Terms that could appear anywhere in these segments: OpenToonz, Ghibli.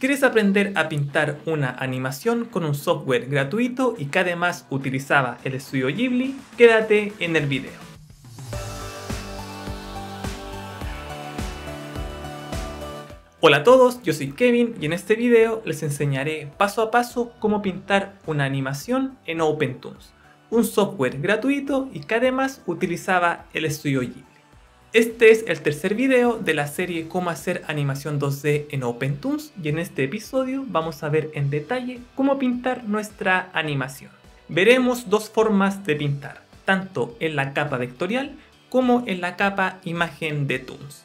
¿Quieres aprender a pintar una animación con un software gratuito y que además utilizaba el estudio Ghibli? Quédate en el video. Hola a todos, yo soy Kevin y en este video les enseñaré paso a paso cómo pintar una animación en OpenToonz, un software gratuito y que además utilizaba el estudio Ghibli. Este es el tercer video de la serie Cómo hacer animación 2D en OpenToonz y en este episodio vamos a ver en detalle cómo pintar nuestra animación. Veremos dos formas de pintar, tanto en la capa vectorial como en la capa imagen de Toonz.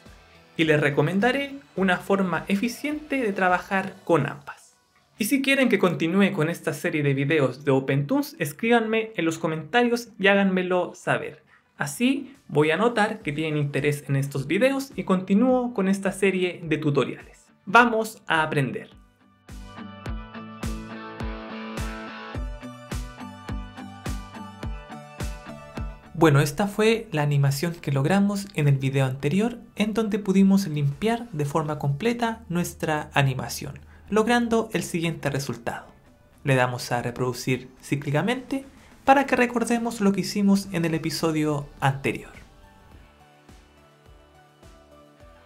Y les recomendaré una forma eficiente de trabajar con ambas. Y si quieren que continúe con esta serie de videos de OpenToonz, escríbanme en los comentarios y háganmelo saber. Así voy a notar que tienen interés en estos videos y continúo con esta serie de tutoriales. Vamos a aprender. Bueno, esta fue la animación que logramos en el video anterior, en donde pudimos limpiar de forma completa nuestra animación, logrando el siguiente resultado. Le damos a reproducir cíclicamente para que recordemos lo que hicimos en el episodio anterior.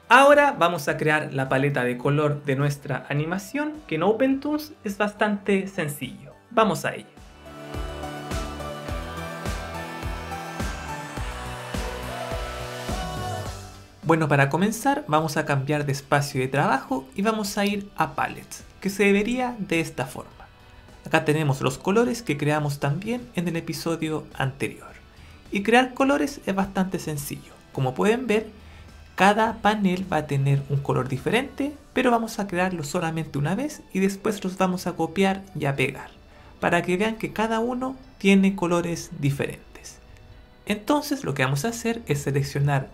Ahora vamos a crear la paleta de color de nuestra animación, que en OpenToonz es bastante sencillo. Vamos a ello. Bueno, para comenzar vamos a cambiar de espacio de trabajo y vamos a ir a Palettes, que se vería de esta forma. Acá tenemos los colores que creamos también en el episodio anterior. Y crear colores es bastante sencillo. Como pueden ver, cada panel va a tener un color diferente, pero vamos a crearlo solamente una vez y después los vamos a copiar y a pegar, para que vean que cada uno tiene colores diferentes. Entonces lo que vamos a hacer es seleccionar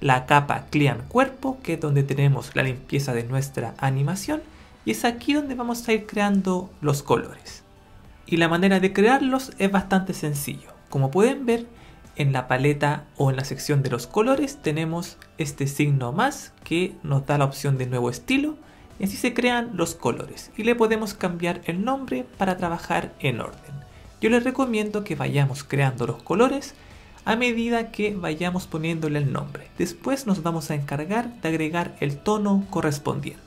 la capa Clean Cuerpo, que es donde tenemos la limpieza de nuestra animación, y es aquí donde vamos a ir creando los colores. Y la manera de crearlos es bastante sencillo. Como pueden ver, en la paleta o en la sección de los colores tenemos este signo más que nos da la opción de nuevo estilo, y así se crean los colores y le podemos cambiar el nombre para trabajar en orden. Yo les recomiendo que vayamos creando los colores a medida que vayamos poniéndole el nombre. Después nos vamos a encargar de agregar el tono correspondiente.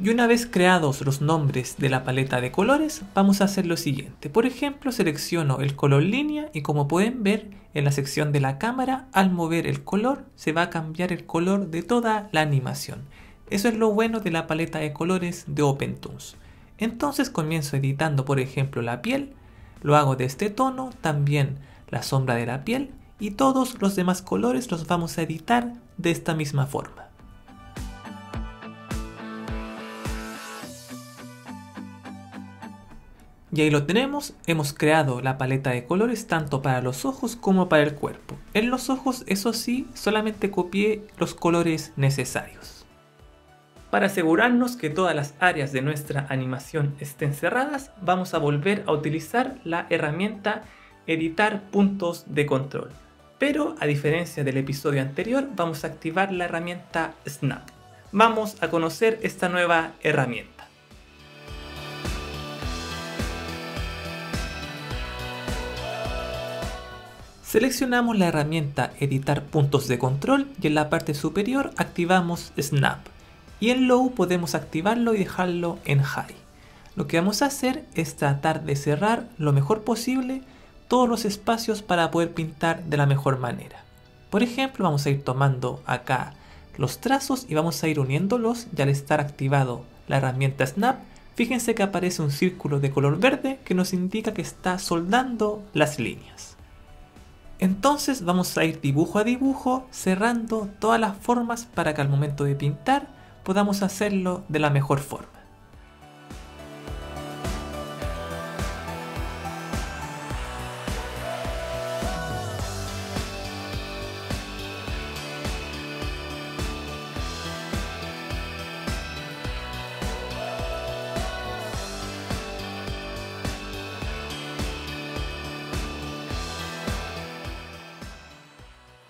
Y una vez creados los nombres de la paleta de colores, vamos a hacer lo siguiente. Por ejemplo, selecciono el color línea y como pueden ver en la sección de la cámara, al mover el color se va a cambiar el color de toda la animación. Eso es lo bueno de la paleta de colores de OpenToonz. Entonces comienzo editando, por ejemplo, la piel, lo hago de este tono, también la sombra de la piel, y todos los demás colores los vamos a editar de esta misma forma. Y ahí lo tenemos, hemos creado la paleta de colores tanto para los ojos como para el cuerpo. En los ojos, eso sí, solamente copié los colores necesarios. Para asegurarnos que todas las áreas de nuestra animación estén cerradas, vamos a volver a utilizar la herramienta Editar puntos de control. Pero a diferencia del episodio anterior, vamos a activar la herramienta Snap. Vamos a conocer esta nueva herramienta. Seleccionamos la herramienta Editar puntos de control y en la parte superior activamos Snap. Y en Low podemos activarlo y dejarlo en High. Lo que vamos a hacer es tratar de cerrar lo mejor posible todos los espacios para poder pintar de la mejor manera. Por ejemplo, vamos a ir tomando acá los trazos y vamos a ir uniéndolos, y al estar activado la herramienta Snap, fíjense que aparece un círculo de color verde que nos indica que está soldando las líneas. Entonces vamos a ir dibujo a dibujo cerrando todas las formas para que al momento de pintar podamos hacerlo de la mejor forma.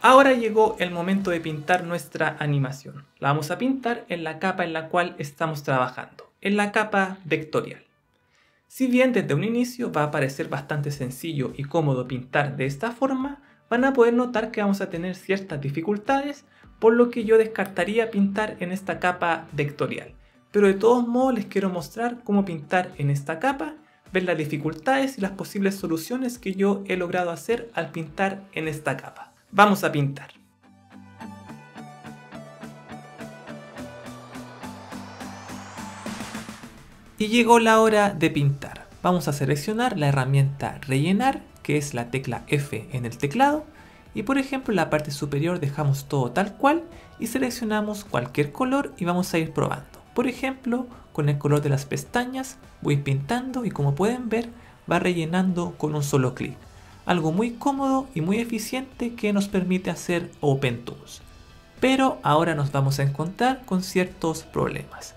Ahora llegó el momento de pintar nuestra animación. La vamos a pintar en la capa en la cual estamos trabajando, en la capa vectorial. Si bien desde un inicio va a parecer bastante sencillo y cómodo pintar de esta forma, van a poder notar que vamos a tener ciertas dificultades, por lo que yo descartaría pintar en esta capa vectorial. Pero de todos modos les quiero mostrar cómo pintar en esta capa, ver las dificultades y las posibles soluciones que yo he logrado hacer al pintar en esta capa. Vamos a pintar. Y llegó la hora de pintar. Vamos a seleccionar la herramienta rellenar, que es la tecla F en el teclado, y por ejemplo en la parte superior dejamos todo tal cual y seleccionamos cualquier color y vamos a ir probando. Por ejemplo, con el color de las pestañas voy pintando y como pueden ver va rellenando con un solo clic. Algo muy cómodo y muy eficiente que nos permite hacer OpenToonz. Pero ahora nos vamos a encontrar con ciertos problemas,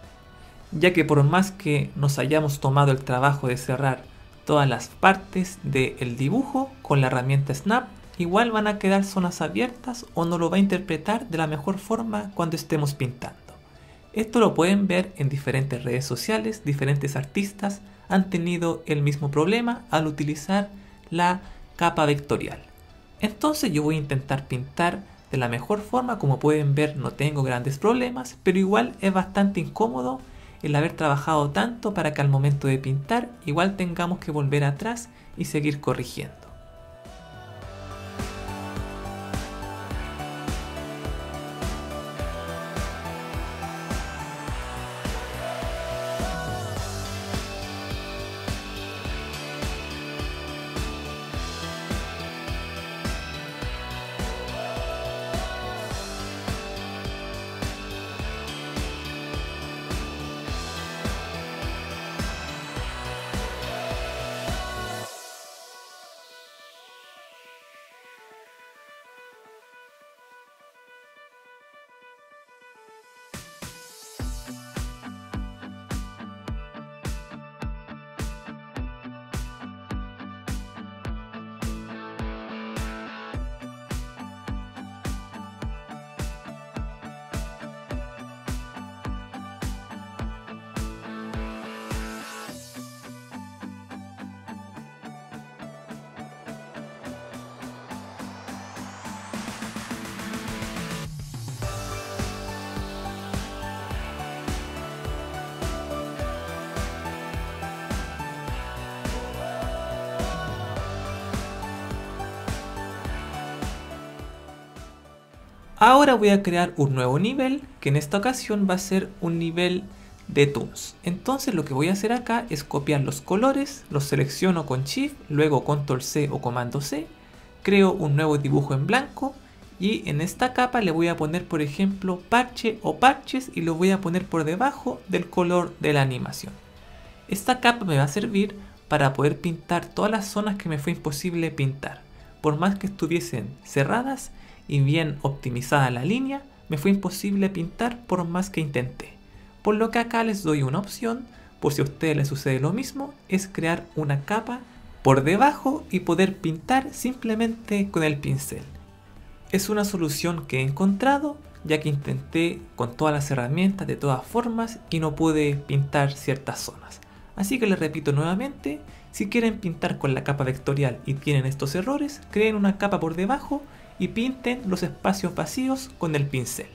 ya que por más que nos hayamos tomado el trabajo de cerrar todas las partes del dibujo con la herramienta Snap, igual van a quedar zonas abiertas o no lo va a interpretar de la mejor forma cuando estemos pintando. Esto lo pueden ver en diferentes redes sociales, diferentes artistas han tenido el mismo problema al utilizar la capa vectorial. Entonces yo voy a intentar pintar de la mejor forma. Como pueden ver no tengo grandes problemas, pero igual es bastante incómodo el haber trabajado tanto para que al momento de pintar igual tengamos que volver atrás y seguir corrigiendo. Ahora voy a crear un nuevo nivel, que en esta ocasión va a ser un nivel de Toonz. Entonces lo que voy a hacer acá es copiar los colores, los selecciono con Shift, luego Control C o Comando C, creo un nuevo dibujo en blanco y en esta capa le voy a poner por ejemplo parche o parches y lo voy a poner por debajo del color de la animación. Esta capa me va a servir para poder pintar todas las zonas que me fue imposible pintar. Por más que estuviesen cerradas y bien optimizada la línea, me fue imposible pintar por más que intenté. Por lo que acá les doy una opción, por si a ustedes les sucede lo mismo, es crear una capa por debajo y poder pintar simplemente con el pincel. Es una solución que he encontrado, ya que intenté con todas las herramientas de todas formas y no pude pintar ciertas zonas. Así que les repito nuevamente, si quieren pintar con la capa vectorial y tienen estos errores, creen una capa por debajo y pinten los espacios vacíos con el pincel.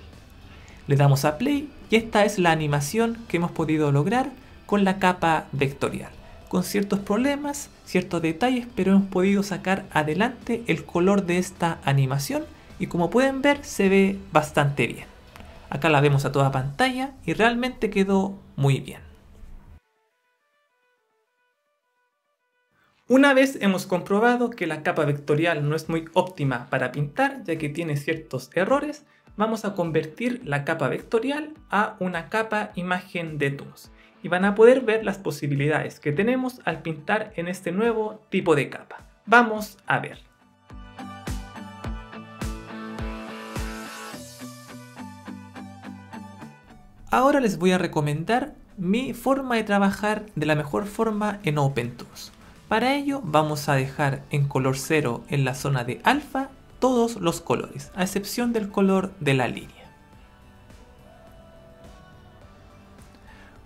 Le damos a play y esta es la animación que hemos podido lograr con la capa vectorial, con ciertos problemas, ciertos detalles, pero hemos podido sacar adelante el color de esta animación y como pueden ver se ve bastante bien. Acá la vemos a toda pantalla y realmente quedó muy bien. Una vez hemos comprobado que la capa vectorial no es muy óptima para pintar, ya que tiene ciertos errores, vamos a convertir la capa vectorial a una capa imagen de Toonz y van a poder ver las posibilidades que tenemos al pintar en este nuevo tipo de capa. Vamos a ver. Ahora les voy a recomendar mi forma de trabajar de la mejor forma en OpenToonz. Para ello vamos a dejar en color 0 en la zona de alfa todos los colores, a excepción del color de la línea.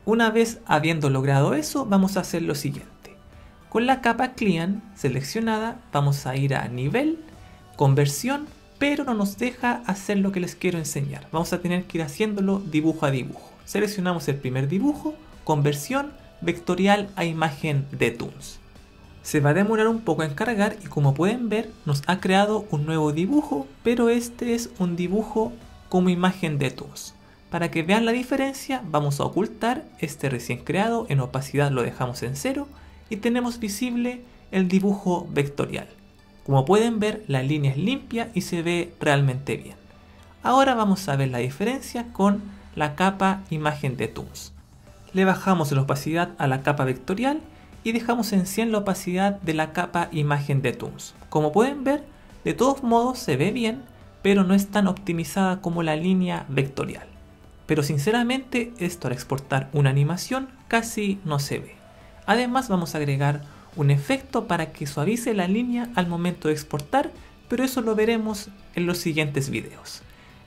Una vez habiendo logrado eso, vamos a hacer lo siguiente. Con la capa Clean seleccionada, vamos a ir a Nivel, Conversión, pero no nos deja hacer lo que les quiero enseñar. Vamos a tener que ir haciéndolo dibujo a dibujo. Seleccionamos el primer dibujo, Conversión, Vectorial a Imagen de Toonz. Se va a demorar un poco en cargar y, como pueden ver, nos ha creado un nuevo dibujo, pero este es un dibujo como imagen de Toonz. Para que vean la diferencia, vamos a ocultar este recién creado, en opacidad lo dejamos en 0 y tenemos visible el dibujo vectorial. Como pueden ver, la línea es limpia y se ve realmente bien. Ahora vamos a ver la diferencia con la capa imagen de Toonz. Le bajamos la opacidad a la capa vectorial y dejamos en 100 la opacidad de la capa imagen de Toonz. Como pueden ver, de todos modos se ve bien, pero no es tan optimizada como la línea vectorial. Pero sinceramente, esto al exportar una animación casi no se ve. Además, vamos a agregar un efecto para que suavice la línea al momento de exportar, pero eso lo veremos en los siguientes videos.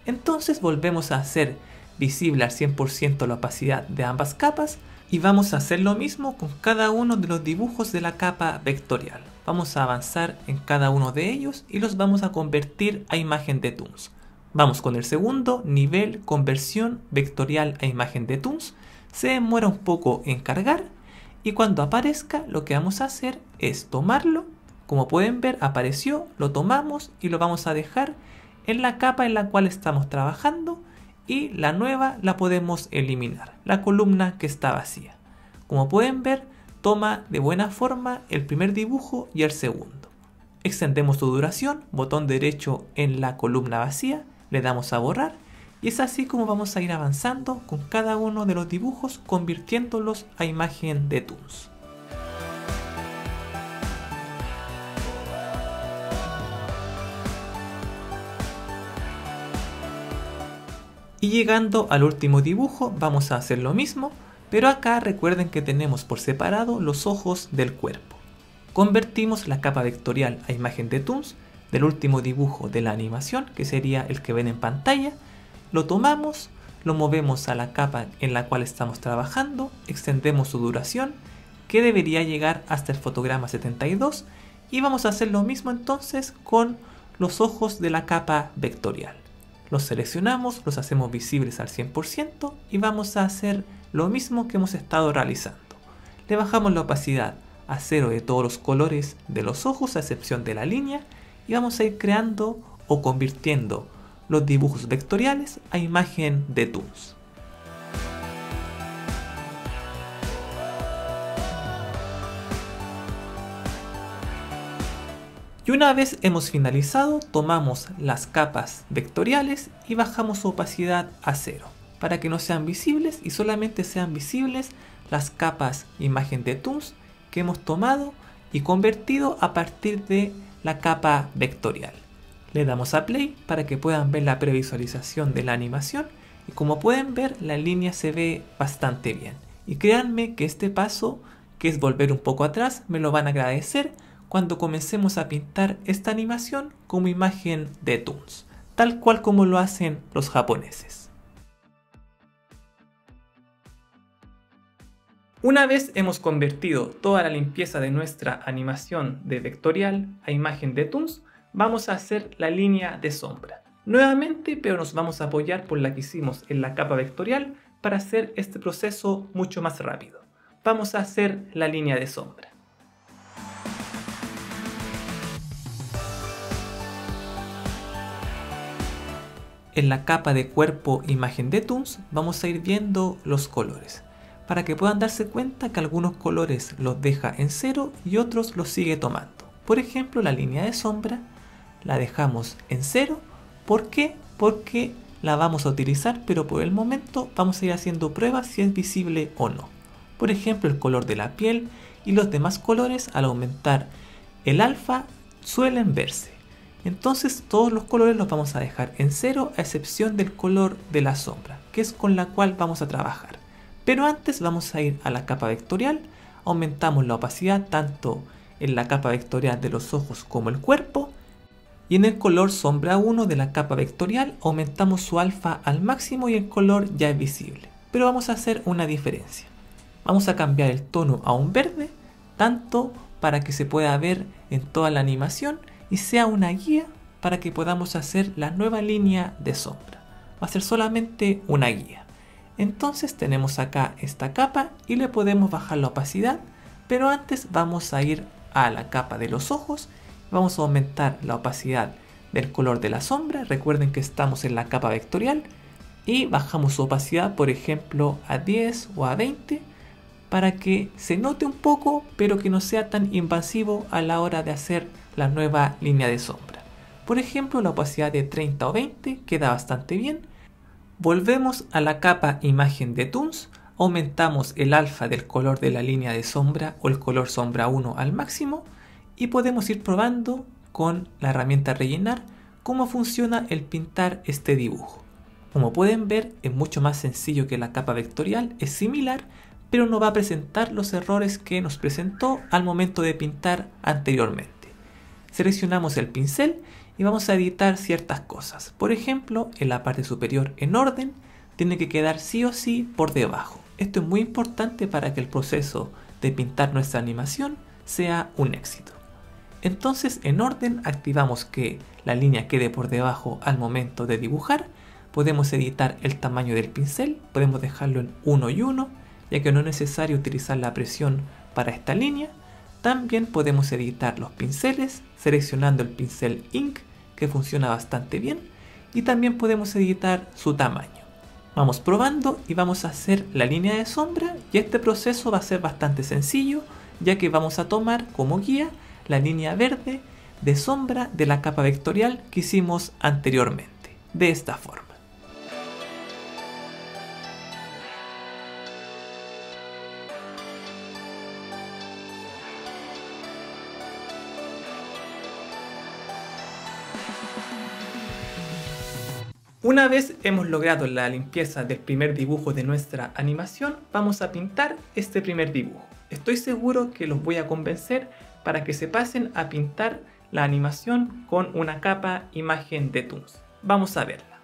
Entonces volvemos a hacer visible al 100% la opacidad de ambas capas y vamos a hacer lo mismo con cada uno de los dibujos de la capa vectorial. Vamos a avanzar en cada uno de ellos y los vamos a convertir a imagen de Toonz. Vamos con el segundo, Nivel, Conversión, Vectorial a Imagen de Toonz. Se demora un poco en cargar y cuando aparezca lo que vamos a hacer es tomarlo. Como pueden ver, apareció, lo tomamos y lo vamos a dejar en la capa en la cual estamos trabajando y la nueva la podemos eliminar, la columna que está vacía. Como pueden ver, toma de buena forma el primer dibujo y el segundo. Extendemos su duración, botón derecho en la columna vacía. Le damos a borrar y es así como vamos a ir avanzando con cada uno de los dibujos, convirtiéndolos a imagen de Toonz. Y llegando al último dibujo vamos a hacer lo mismo, pero acá recuerden que tenemos por separado los ojos del cuerpo. Convertimos la capa vectorial a imagen de Toonz del último dibujo de la animación, que sería el que ven en pantalla. Lo tomamos, lo movemos a la capa en la cual estamos trabajando, extendemos su duración, que debería llegar hasta el fotograma 72, y vamos a hacer lo mismo entonces con los ojos de la capa vectorial. Los seleccionamos, los hacemos visibles al 100% y vamos a hacer lo mismo que hemos estado realizando. Le bajamos la opacidad a 0 de todos los colores de los ojos, a excepción de la línea, y vamos a ir creando o convirtiendo los dibujos vectoriales a imagen de Toonz. Y una vez hemos finalizado, tomamos las capas vectoriales y bajamos su opacidad a 0 para que no sean visibles y solamente sean visibles las capas imagen de Toonz que hemos tomado y convertido a partir de la capa vectorial. Le damos a play para que puedan ver la previsualización de la animación y, como pueden ver, la línea se ve bastante bien. Y créanme que este paso, que es volver un poco atrás, me lo van a agradecer cuando comencemos a pintar esta animación como imagen de Toonz, tal cual como lo hacen los japoneses. Una vez hemos convertido toda la limpieza de nuestra animación de vectorial a imagen de Toonz, vamos a hacer la línea de sombra. Nuevamente, pero nos vamos a apoyar por la que hicimos en la capa vectorial para hacer este proceso mucho más rápido. Vamos a hacer la línea de sombra. En la capa de cuerpo imagen de Toonz vamos a ir viendo los colores, para que puedan darse cuenta que algunos colores los deja en 0 y otros los sigue tomando. Por ejemplo, la línea de sombra la dejamos en 0. ¿Por qué? Porque la vamos a utilizar, pero por el momento vamos a ir haciendo pruebas si es visible o no. Por ejemplo, el color de la piel y los demás colores, al aumentar el alfa, suelen verse. Entonces todos los colores los vamos a dejar en 0, a excepción del color de la sombra, que es con la cual vamos a trabajar. Pero antes vamos a ir a la capa vectorial, aumentamos la opacidad tanto en la capa vectorial de los ojos como el cuerpo y en el color sombra 1 de la capa vectorial aumentamos su alfa al máximo y el color ya es visible. Pero vamos a hacer una diferencia. Vamos a cambiar el tono a un verde, tanto para que se pueda ver en toda la animación y sea una guía para que podamos hacer la nueva línea de sombra. Va a ser solamente una guía. Entonces tenemos acá esta capa y le podemos bajar la opacidad, pero antes vamos a ir a la capa de los ojos. Vamos a aumentar la opacidad del color de la sombra. Recuerden que estamos en la capa vectorial y bajamos su opacidad, por ejemplo, a 10 o a 20 para que se note un poco, pero que no sea tan invasivo a la hora de hacer la nueva línea de sombra. Por ejemplo, la opacidad de 30 o 20 queda bastante bien. Volvemos a la capa imagen de Toonz, aumentamos el alfa del color de la línea de sombra o el color sombra 1 al máximo. Y podemos ir probando con la herramienta rellenar cómo funciona el pintar este dibujo. Como pueden ver, es mucho más sencillo que la capa vectorial, es similar, pero no va a presentar los errores que nos presentó al momento de pintar anteriormente. Seleccionamos el pincel y vamos a editar ciertas cosas. Por ejemplo, en la parte superior en orden, tiene que quedar sí o sí por debajo. Esto es muy importante para que el proceso de pintar nuestra animación sea un éxito. Entonces en orden activamos que la línea quede por debajo al momento de dibujar. Podemos editar el tamaño del pincel, podemos dejarlo en 1 y 1, ya que no es necesario utilizar la presión para esta línea. También podemos editar los pinceles seleccionando el pincel Ink, que funciona bastante bien, y también podemos editar su tamaño. Vamos probando y vamos a hacer la línea de sombra, y este proceso va a ser bastante sencillo, ya que vamos a tomar como guía la línea verde de sombra de la capa vectorial que hicimos anteriormente, de esta forma. Una vez hemos logrado la limpieza del primer dibujo de nuestra animación, vamos a pintar este primer dibujo. Estoy seguro que los voy a convencer para que se pasen a pintar la animación con una capa imagen de Toonz. Vamos a verla.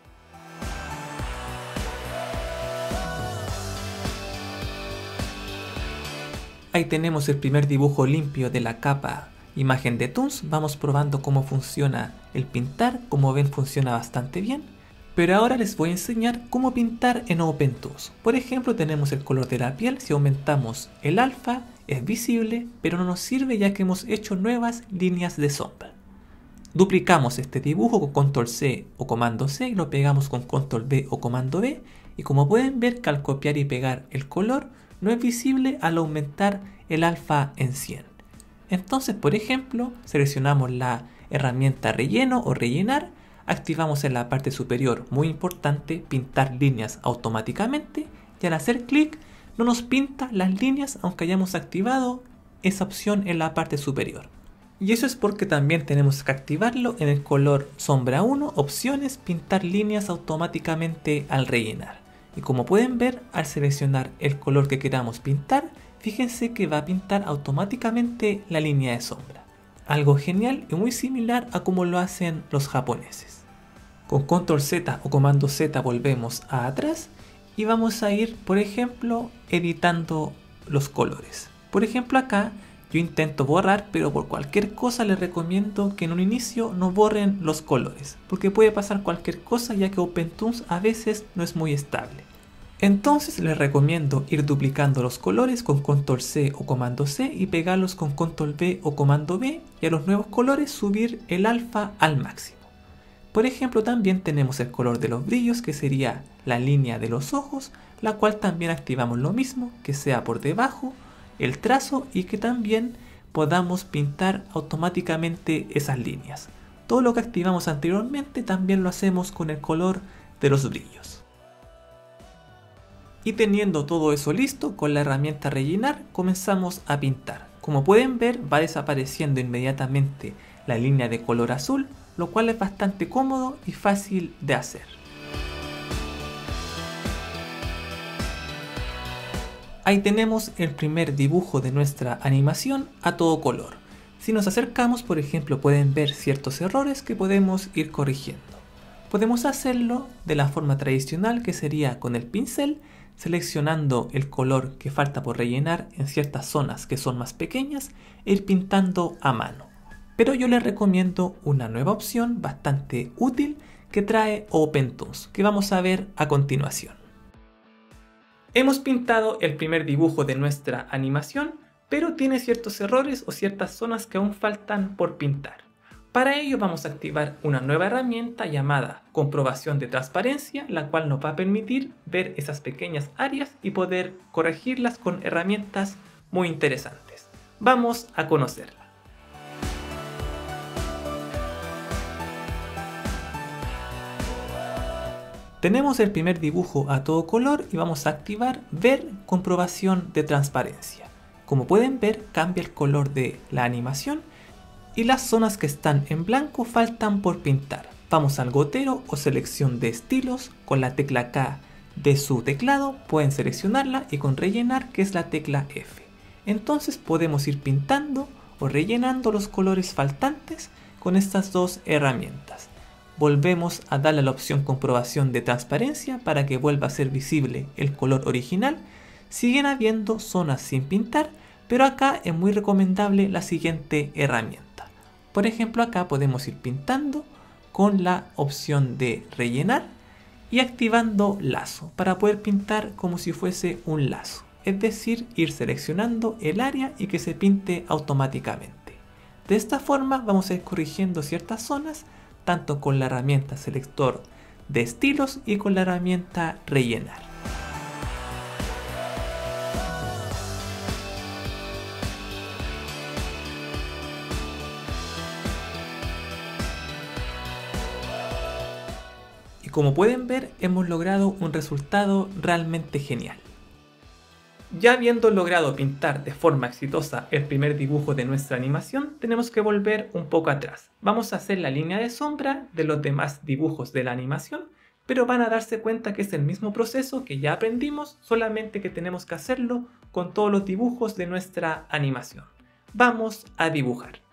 Ahí tenemos el primer dibujo limpio de la capa imagen de Toonz. Vamos probando cómo funciona el pintar. Como ven, funciona bastante bien. Pero ahora les voy a enseñar cómo pintar en OpenToonz. Por ejemplo, tenemos el color de la piel. Si aumentamos el alfa, es visible, pero no nos sirve ya que hemos hecho nuevas líneas de sombra. Duplicamos este dibujo con Control C o Comando C y lo pegamos con Control V o Comando V, y como pueden ver que al copiar y pegar el color no es visible al aumentar el alfa en 100. Entonces, por ejemplo, seleccionamos la herramienta relleno o rellenar, activamos en la parte superior, muy importante, pintar líneas automáticamente, y al hacer clic no nos pinta las líneas aunque hayamos activado esa opción en la parte superior. Y eso es porque también tenemos que activarlo en el color sombra 1, opciones, pintar líneas automáticamente al rellenar. Y como pueden ver, al seleccionar el color que queramos pintar, fíjense que va a pintar automáticamente la línea de sombra. Algo genial y muy similar a como lo hacen los japoneses. Con Control Z o Comando Z volvemos a atrás. Y vamos a ir, por ejemplo, editando los colores. Por ejemplo, acá yo intento borrar, pero por cualquier cosa les recomiendo que en un inicio no borren los colores, porque puede pasar cualquier cosa ya que OpenToonz a veces no es muy estable. Entonces les recomiendo ir duplicando los colores con Control C o Comando C y pegarlos con Control V o Comando V, y a los nuevos colores subir el alfa al máximo. Por ejemplo, también tenemos el color de los brillos, que sería la línea de los ojos, la cual también activamos lo mismo, que sea por debajo el trazo y que también podamos pintar automáticamente esas líneas. Todo lo que activamos anteriormente también lo hacemos con el color de los brillos. Y teniendo todo eso listo, con la herramienta rellenar comenzamos a pintar. Como pueden ver, va desapareciendo inmediatamente la línea de color azul, lo cual es bastante cómodo y fácil de hacer. Ahí tenemos el primer dibujo de nuestra animación a todo color. Si nos acercamos, por ejemplo, pueden ver ciertos errores que podemos ir corrigiendo. Podemos hacerlo de la forma tradicional, que sería con el pincel, seleccionando el color que falta por rellenar en ciertas zonas que son más pequeñas e ir pintando a mano. Pero yo les recomiendo una nueva opción bastante útil que trae OpenToonz, que vamos a ver a continuación. Hemos pintado el primer dibujo de nuestra animación, pero tiene ciertos errores o ciertas zonas que aún faltan por pintar. Para ello vamos a activar una nueva herramienta llamada comprobación de transparencia, la cual nos va a permitir ver esas pequeñas áreas y poder corregirlas con herramientas muy interesantes. Vamos a conocerla. Tenemos el primer dibujo a todo color y vamos a activar ver comprobación de transparencia. Como pueden ver, cambia el color de la animación y las zonas que están en blanco faltan por pintar. Vamos al gotero o selección de estilos. Con la tecla K de su teclado pueden seleccionarla y con rellenar, que es la tecla F. Entonces podemos ir pintando o rellenando los colores faltantes con estas dos herramientas. Volvemos a darle a la opción comprobación de transparencia para que vuelva a ser visible el color original. Siguen habiendo zonas sin pintar, pero acá es muy recomendable la siguiente herramienta. Por ejemplo, acá podemos ir pintando con la opción de rellenar y activando lazo para poder pintar como si fuese un lazo. Es decir, ir seleccionando el área y que se pinte automáticamente. De esta forma vamos a ir corrigiendo ciertas zonas, tanto con la herramienta selector de estilos y con la herramienta rellenar. Como pueden ver, hemos logrado un resultado realmente genial. Ya habiendo logrado pintar de forma exitosa el primer dibujo de nuestra animación, tenemos que volver un poco atrás. Vamos a hacer la línea de sombra de los demás dibujos de la animación, pero van a darse cuenta que es el mismo proceso que ya aprendimos, solamente que tenemos que hacerlo con todos los dibujos de nuestra animación. Vamos a dibujar.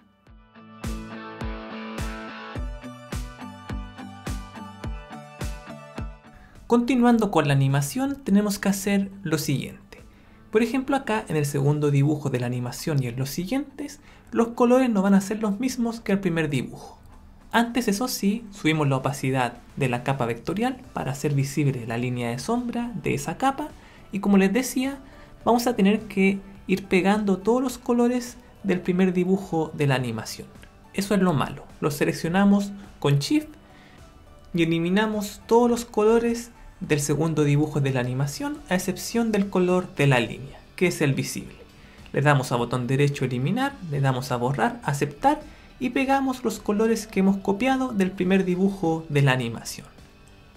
Continuando con la animación, tenemos que hacer lo siguiente. Por ejemplo, acá en el segundo dibujo de la animación y en los siguientes, los colores no van a ser los mismos que el primer dibujo. Antes, eso sí, subimos la opacidad de la capa vectorial para hacer visible la línea de sombra de esa capa. Y como les decía, vamos a tener que ir pegando todos los colores del primer dibujo de la animación. Eso es lo malo. Los seleccionamos con Shift y eliminamos todos los colores del segundo dibujo de la animación, a excepción del color de la línea, que es el visible. Le damos a botón derecho eliminar, le damos a borrar, aceptar y pegamos los colores que hemos copiado del primer dibujo de la animación.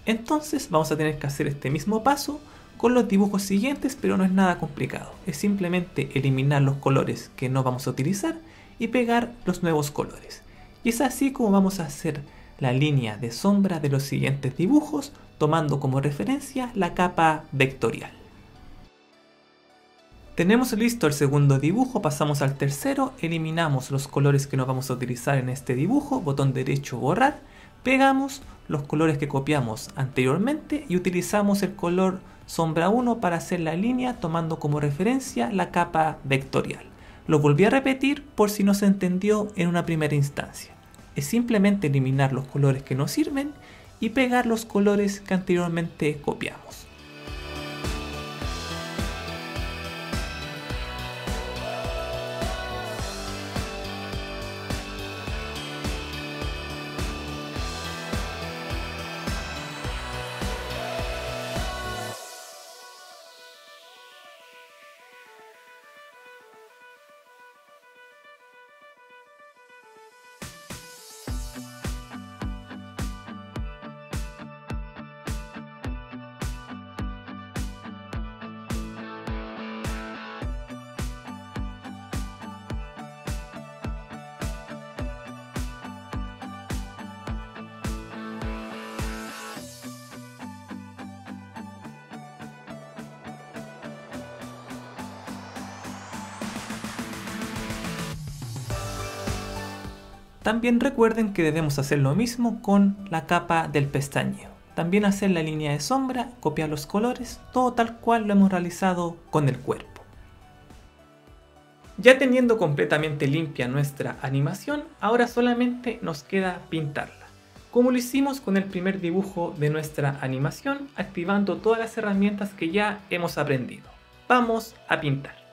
Entonces vamos a tener que hacer este mismo paso con los dibujos siguientes, pero no es nada complicado. Es simplemente eliminar los colores que no vamos a utilizar y pegar los nuevos colores. Y es así como vamos a hacer la línea de sombra de los siguientes dibujos, tomando como referencia la capa vectorial. Tenemos listo el segundo dibujo, pasamos al tercero, eliminamos los colores que no vamos a utilizar en este dibujo, botón derecho borrar, pegamos los colores que copiamos anteriormente y utilizamos el color sombra 1 para hacer la línea, tomando como referencia la capa vectorial. Lo volví a repetir por si no se entendió en una primera instancia. Es simplemente eliminar los colores que nos sirven y pegar los colores que anteriormente copiamos. También recuerden que debemos hacer lo mismo con la capa del pestañeo. También hacer la línea de sombra, copiar los colores, todo tal cual lo hemos realizado con el cuerpo. Ya teniendo completamente limpia nuestra animación, ahora solamente nos queda pintarla. Como lo hicimos con el primer dibujo de nuestra animación, activando todas las herramientas que ya hemos aprendido. Vamos a pintar.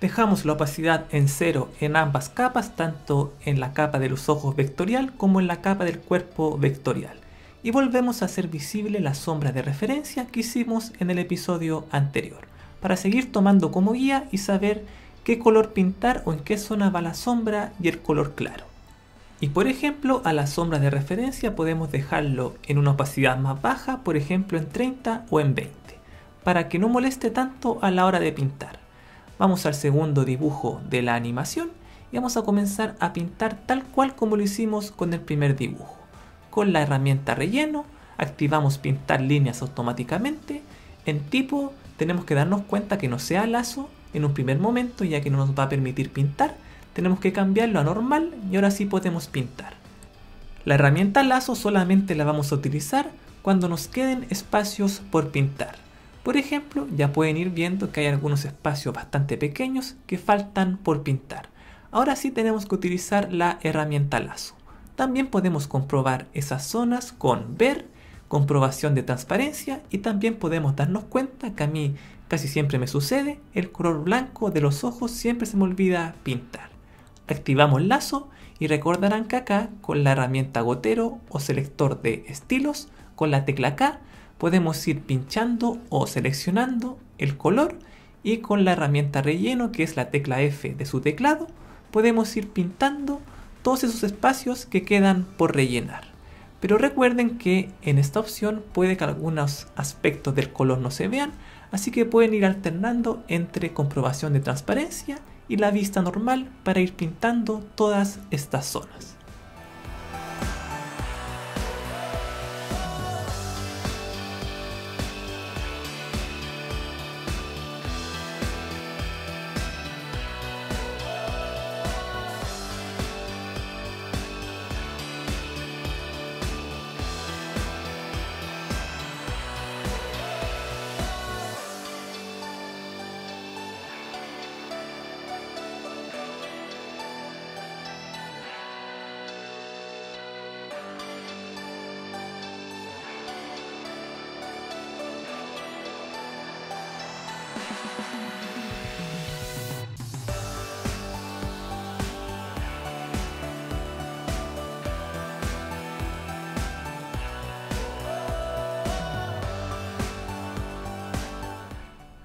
Dejamos la opacidad en 0 en ambas capas, tanto en la capa de los ojos vectorial como en la capa del cuerpo vectorial. Y volvemos a hacer visible la sombra de referencia que hicimos en el episodio anterior, para seguir tomando como guía y saber qué color pintar o en qué zona va la sombra y el color claro. Y por ejemplo, a la sombra de referencia podemos dejarlo en una opacidad más baja, por ejemplo en 30 o en 20, para que no moleste tanto a la hora de pintar. Vamos al segundo dibujo de la animación y vamos a comenzar a pintar tal cual como lo hicimos con el primer dibujo. Con la herramienta relleno activamos pintar líneas automáticamente. En tipo tenemos que darnos cuenta que no sea lazo en un primer momento, ya que no nos va a permitir pintar. Tenemos que cambiarlo a normal y ahora sí podemos pintar. La herramienta lazo solamente la vamos a utilizar cuando nos queden espacios por pintar. Por ejemplo, ya pueden ir viendo que hay algunos espacios bastante pequeños que faltan por pintar. Ahora sí tenemos que utilizar la herramienta lazo. También podemos comprobar esas zonas con ver, comprobación de transparencia, y también podemos darnos cuenta que a mí casi siempre me sucede, el color blanco de los ojos siempre se me olvida pintar. Activamos lazo y recordarán que acá con la herramienta gotero o selector de estilos, con la tecla K, podemos ir pinchando o seleccionando el color y con la herramienta relleno, que es la tecla F de su teclado, podemos ir pintando todos esos espacios que quedan por rellenar. Pero recuerden que en esta opción puede que algunos aspectos del color no se vean, así que pueden ir alternando entre comprobación de transparencia y la vista normal para ir pintando todas estas zonas.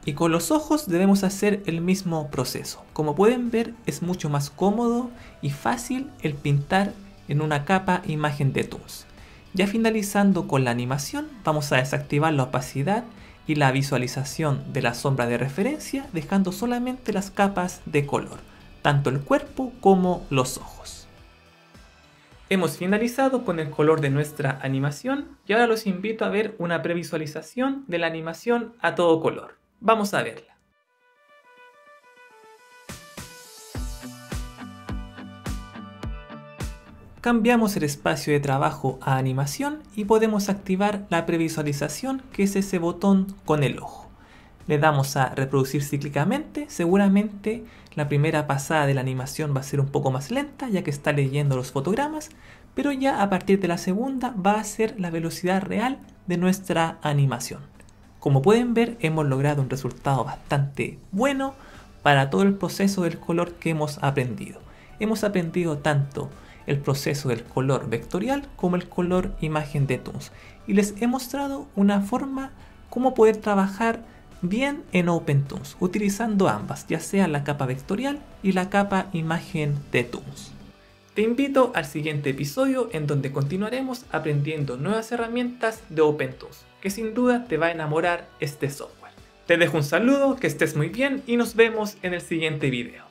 Y con los ojos debemos hacer el mismo proceso. Como pueden ver, es mucho más cómodo y fácil el pintar en una capa imagen de Toonz. Ya finalizando con la animación, vamos a desactivar la opacidad y la visualización de la sombra de referencia, dejando solamente las capas de color, tanto el cuerpo como los ojos. Hemos finalizado con el color de nuestra animación y ahora los invito a ver una previsualización de la animación a todo color. Vamos a verla. Cambiamos el espacio de trabajo a animación y podemos activar la previsualización, que es ese botón con el ojo. Le damos a reproducir cíclicamente. Seguramente la primera pasada de la animación va a ser un poco más lenta, ya que está leyendo los fotogramas, pero ya a partir de la segunda va a ser la velocidad real de nuestra animación. Como pueden ver, hemos logrado un resultado bastante bueno para todo el proceso del color que hemos aprendido. Hemos aprendido tanto el proceso del color vectorial como el color imagen de Toonz, y les he mostrado una forma cómo poder trabajar bien en OpenToonz utilizando ambas, ya sea la capa vectorial y la capa imagen de Toonz. Te invito al siguiente episodio, en donde continuaremos aprendiendo nuevas herramientas de OpenToonz, que sin duda te va a enamorar este software. Te dejo un saludo, que estés muy bien y nos vemos en el siguiente video.